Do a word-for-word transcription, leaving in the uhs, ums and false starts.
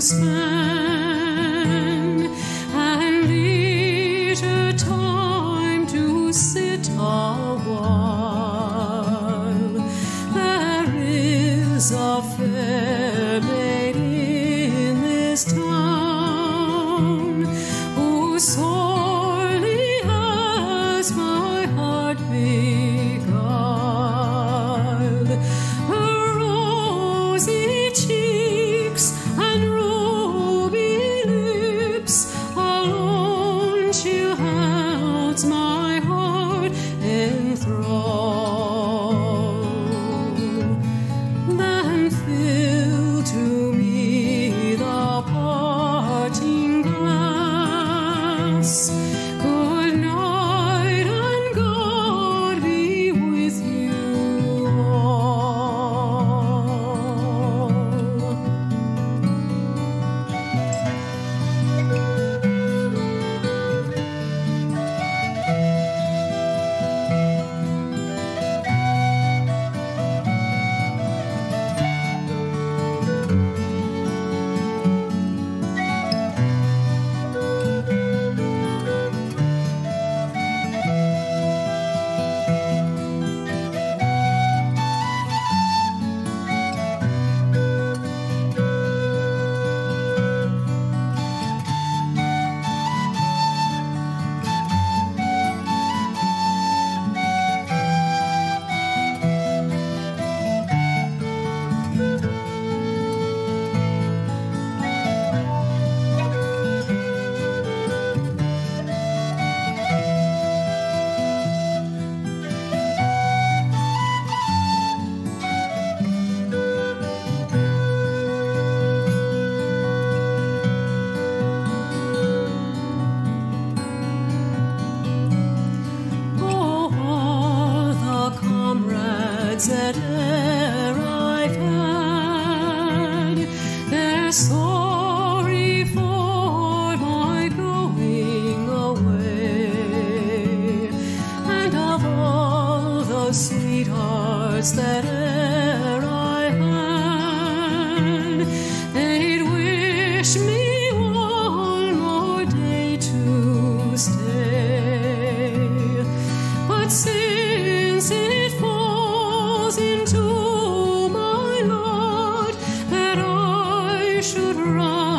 span, and little time to sit awhile. There is a fair maid in this town who sorely has my heart beguiled. Her rosy cheeks and my heart enthralled, then fill to me the parting glass. Good night, and God be with you all. That e'er I've had, they're sorry for my going away, and of all the sweethearts that e'er I had, they'd wish me one more day to stay. But since it falls into my lot that I should run